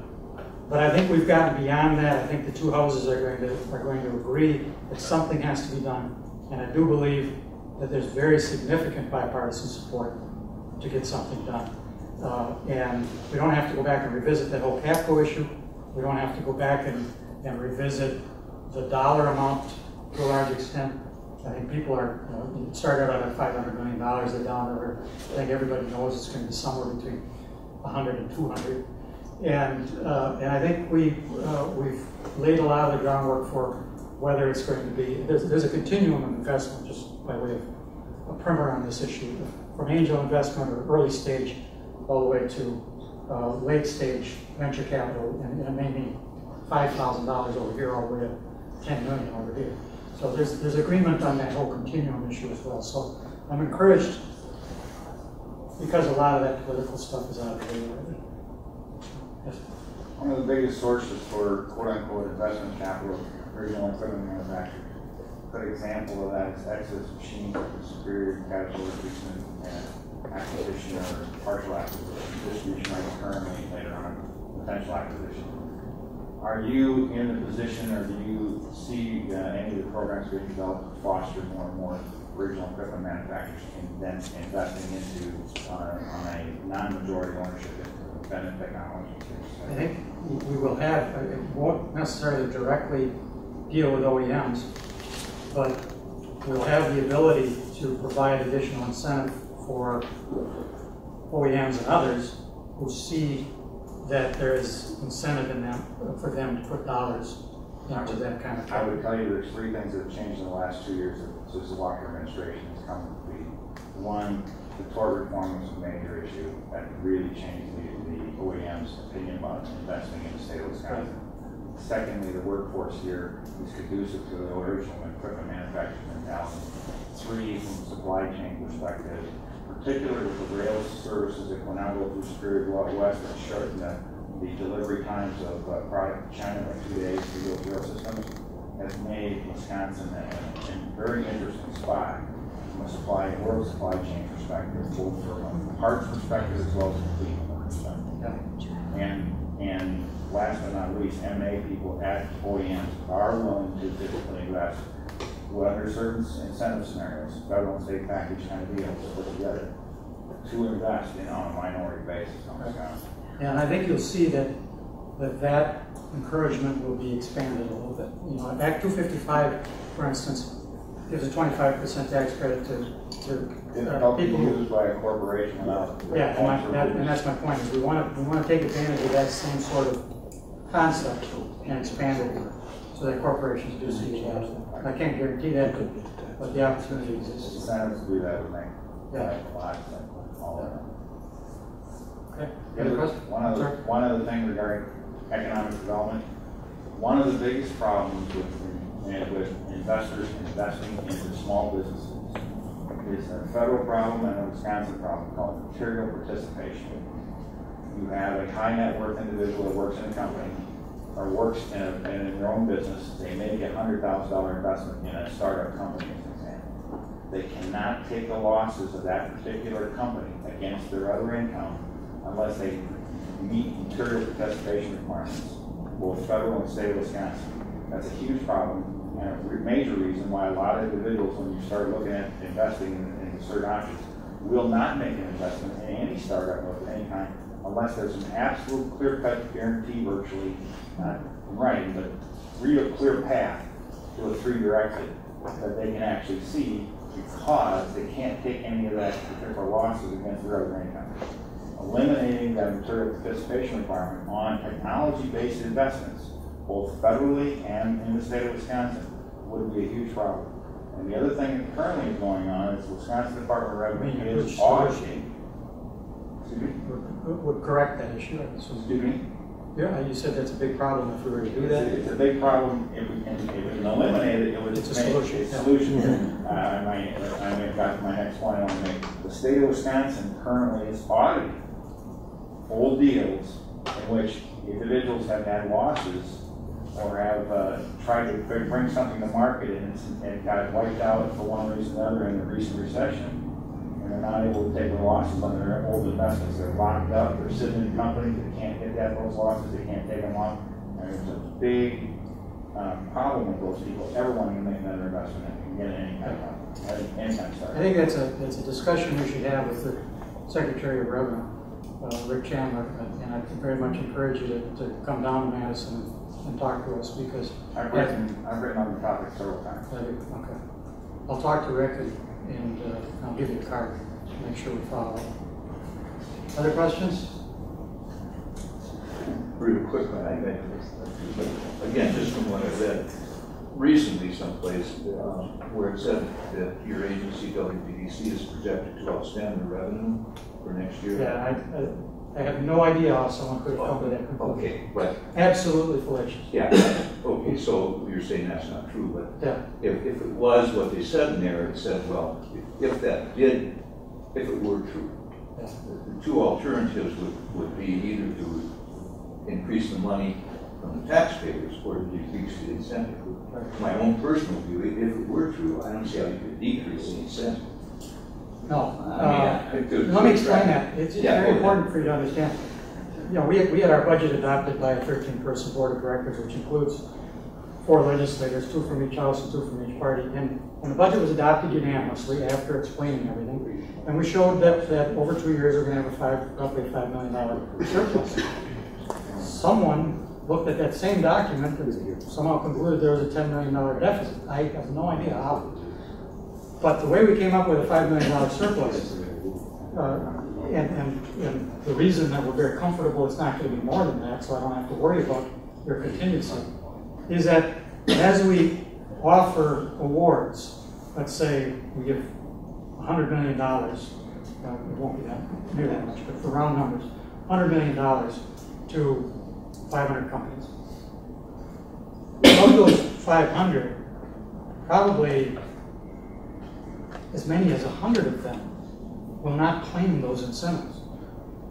but I think we've gotten beyond that. I think the two houses are going to, are going to agree that something has to be done. And I do believe that there's very significant bipartisan support to get something done. Uh, and we don't have to go back and revisit that whole Capco issue. We don't have to go back and, and revisit the dollar amount to a large extent. I think people are, you know, it started out at five hundred million dollars, they're down there. I think everybody knows it's going to be somewhere between one hundred and two hundred. And, uh, and I think we, uh, we've laid a lot of the groundwork for whether it's going to be, there's, there's a continuum of investment, just by way of a primer on this issue, from angel investment or early stage all the way to uh, late stage venture capital, and, and it may mean five thousand dollars over here, all the way to ten million dollars over here. So there's, there's agreement on that whole continuum issue as well. So I'm encouraged because a lot of that political stuff is out of the way already. Yes. One of the biggest sources for quote-unquote investment capital is original equipment manufacturing. A good example of that is Texas Machines with Superior and Caterpillar recent acquisition or partial acquisition. Distribution might occur later on, potential acquisition. Are you in the position, or do you see uh, any of the programs being developed to foster more and more original equipment manufacturers and then investing into uh, on a non-majority ownership of independent technology? I think we will have, it won't necessarily directly deal with O E Ms, but we'll have the ability to provide additional incentive for O E Ms and others who see that there is incentive in them for them to put dollars into that kind of thing. I would tell you there's three things that have changed in the last two years since the Walker administration has come to be. One, the tort reform was a major issue that really changed the, the O E M's opinion about investing in the state of Wisconsin. Right. Secondly, the workforce here is conducive to the original equipment manufacturing mentality. Three, from a supply chain perspective, particularly with the rail services that will now go through Superior to out west and shorten the, the delivery times of uh, product to China by two days to those rail systems, has made Wisconsin a, a very interesting spot from a supply or supply chain perspective, both from a parts perspective as well as a complete perspective. And and last but not least, M A people at O E Ms are willing to typically invest. Well, under certain incentive scenarios, federal and state package kind of deals put together to invest in on a minority basis. And I think you'll see that, that that encouragement will be expanded a little bit. You know, Act two fifty-five, for instance, gives a twenty-five percent tax credit to, to uh, people used by a corporation. Yeah, and, my, that, and that's my point. Is we want to we want to take advantage of that same sort of concept and expand it so that corporations do see it. I can't guarantee that, but, but the opportunity exists. It sounds to do that with me. Yeah. Okay. You have a question? One other, one other thing regarding economic development. One of the biggest problems with, with investors investing into small businesses is a federal problem and a Wisconsin problem called material participation. You have a high net worth individual that works in a company, or works in, a, in their own business. They make a one hundred thousand dollar investment in a startup company, as an example. They cannot take the losses of that particular company against their other income unless they meet material participation requirements, both federal and state of Wisconsin. That's a huge problem, and a major reason why a lot of individuals, when you start looking at investing in, in certain options, will not make an investment in any startup of any kind unless there's an absolute clear-cut guarantee, virtually, not in writing, but real clear path to a three-year exit that they can actually see, because they can't take any of that particular losses against their other income. eliminating that material participation requirement on technology-based investments, both federally and in the state of Wisconsin, would be a huge problem. And the other thing that currently is going on is the Wisconsin Department of Revenue is auditing. Excuse me? Would correct that issue. Excuse me? Yeah, you said that's a big problem if we were to do it's that. A, it's a big problem. If we can eliminate it, it would just make a solution. Yeah. Uh, I may have got to my next point I want to make. The state of Wisconsin currently is auditing old deals in which individuals have had losses or have uh, tried to bring something to market and, it's, and got wiped out for one reason or another in the recent recession. They're not able to take the losses on their old investments. They're locked up. They're sitting in companies that can't get that those losses. They can't take them on. And it's a big um, problem with those people ever wanting to make another investment and get any kind of any kind of start. I think that's a that's a discussion we should have with the Secretary of Revenue, uh, Rick Chandler, and I very much encourage you to, to come down to Madison and talk to us because I've written I've written on the topic several times. Okay, I'll talk to Rick. And, And uh, I'll give you a card to make sure we follow up. Other questions? Real quick, I think. Again, just from what I read recently, someplace um, where it said that your agency, W P D C, is projected to outstand the revenue for next year. Yeah, I, I, I have no idea how someone could have come to that conclusion. Okay, right. Absolutely fallacious. Yeah. Okay, so you're saying that's not true, but yeah. if, if it was what they said in there, it said, well, if, if that did, if it were true, yeah. the, the two alternatives would, would be either to increase the money from the taxpayers or to decrease the incentive. Right. My own personal view, if it were true, I don't see how you could decrease the incentive. No. I mean, uh, I let me explain that. It's, it's yeah, very important ahead. for you to understand. You know, we, we had our budget adopted by a thirteen person board of directors, which includes four legislators, two from each house and two from each party. And when the budget was adopted unanimously, after explaining everything, and we showed that, that over two years we're going to have a five, roughly five million dollar surplus. Someone looked at that same document and somehow concluded there was a ten million dollar deficit. I have no idea how. But the way we came up with a five million dollar surplus, uh, And, and, and the reason that we're very comfortable it's not going to be more than that, so I don't have to worry about your contingency, is that as we offer awards, let's say we give one hundred million dollars, uh, it won't be that near that much, but for round numbers, one hundred million dollars to five hundred companies. Of those five hundred, probably as many as one hundred of them will not claim those incentives.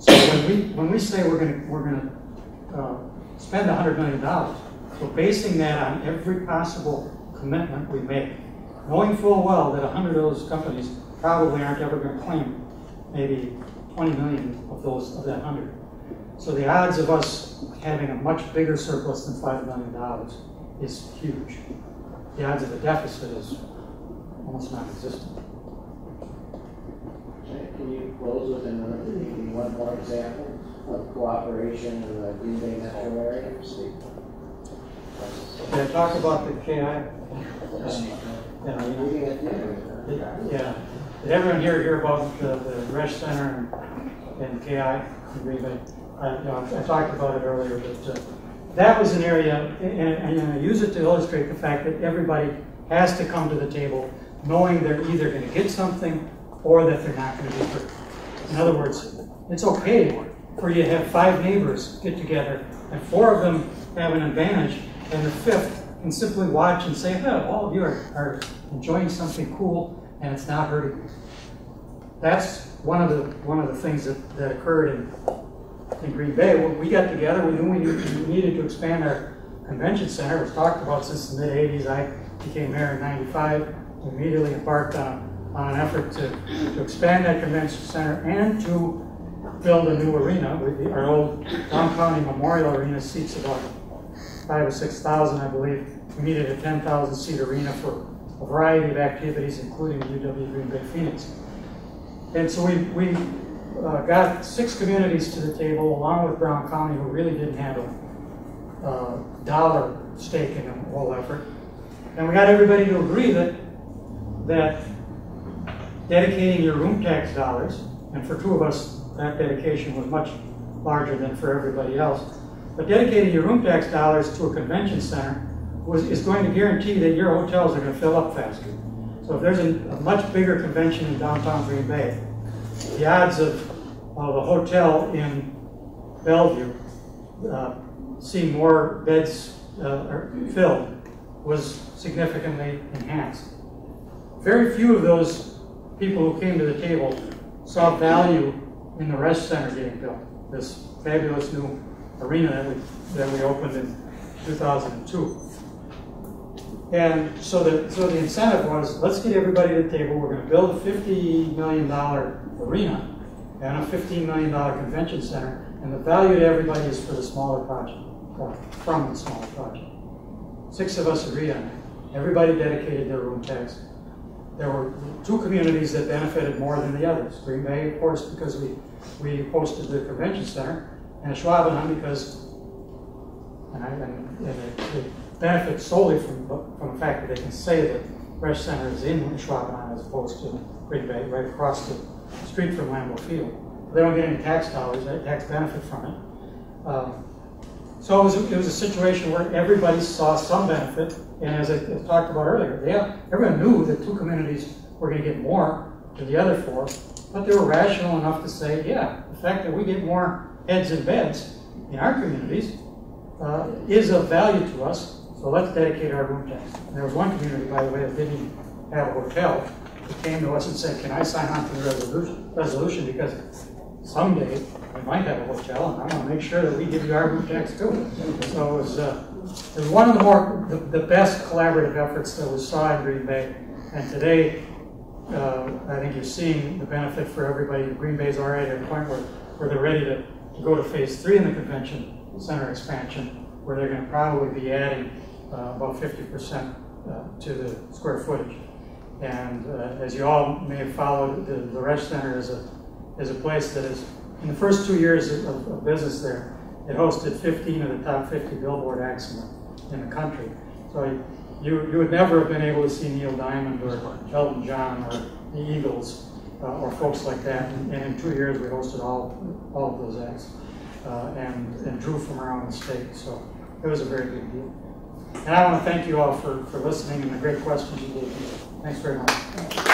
So when we when we say we're going to we're going to uh, spend one hundred million dollars, we're basing that on every possible commitment we make, knowing full well that one hundred of those companies probably aren't ever going to claim maybe twenty million of those of that one hundred. So the odds of us having a much bigger surplus than five million dollars is huge. The odds of a deficit is almost non-existent. Can you close with another, maybe one more example of cooperation in the Green Bay metro area? Can I talk about the K I? Yeah, yeah. Did everyone here hear about the, the Resch Center and, and K I in Green Bay? I, you know, I talked about it earlier, but uh, that was an area, and, and, and I use it to illustrate the fact that everybody has to come to the table knowing they're either going to get something or that they're not going to be hurt. In other words, it's okay for you to have five neighbors get together and four of them have an advantage and the fifth can simply watch and say, oh, all of you are, are enjoying something cool and it's not hurting you. That's one of the one of the things that, that occurred in, in Green Bay. When we got together, we knew we needed, we needed to expand our convention center. It was talked about since the mid eighties. I became mayor in ninety-five. We immediately embarked on on an effort to, to expand that convention center and to build a new arena. We, our old Brown County Memorial Arena seats about five or six thousand, I believe. We needed a ten thousand seat arena for a variety of activities, including U W Green Bay Phoenix. And so we we uh, got six communities to the table, along with Brown County, who really didn't have a uh, dollar stake in the whole effort. And we got everybody to agree that that. dedicating your room tax dollars, and for two of us, that dedication was much larger than for everybody else. But dedicating your room tax dollars to a convention center was, is going to guarantee that your hotels are going to fill up faster. So if there's a, a much bigger convention in downtown Green Bay, the odds of, of a hotel in Bellevue uh, seeing more beds uh, filled was significantly enhanced. Very few of those people who came to the table saw value in the rest center getting built, this fabulous new arena that we, that we opened in two thousand two. And so the, so the incentive was, let's get everybody to the table. We're going to build a fifty million dollar arena and a fifteen million dollar convention center, and the value to everybody is for the smaller project, or from the smaller project. Six of us agreed on it. Everybody dedicated their room tax. There were two communities that benefited more than the others. Green Bay, of course, because we, we hosted the convention center, and Ashwaubenon because, and, I, and, and they, they benefit solely from, from the fact that they can say that Resch Center is in Ashwaubenon as opposed to Green Bay, right across the street from Lambeau Field. They don't get any tax dollars, they tax benefit from it. Um, so it was, it was a situation where everybody saw some benefit, and as I talked about earlier, yeah, everyone knew that two communities were going to get more than the other four, but they were rational enough to say, yeah, the fact that we get more heads and beds in our communities uh, is of value to us, so let's dedicate our room tax. And there was one community, by the way, that didn't have a hotel, that came to us and said, can I sign on to the resolution, resolution because someday we might have a hotel, and I want to make sure that we give you our room tax too. So it was, uh, it was one of the more the, the best collaborative efforts that we saw in Green Bay. And today, uh, I think you're seeing the benefit for everybody. Green Bay's already at a point where, where they're ready to, to go to phase three in the convention center expansion, where they're going to probably be adding uh, about fifty percent uh, to the square footage. And uh, as you all may have followed, the, the Resch Center is a is a place that is, in the first two years of, of business there, it hosted fifteen of the top fifty billboard acts in the country. So you, you would never have been able to see Neil Diamond or Elton John or the Eagles uh, or folks like that. And, and in two years, we hosted all, all of those acts uh, and, and drew from around the state. So it was a very big deal. And I want to thank you all for, for listening and the great questions you gave me. Thanks very much.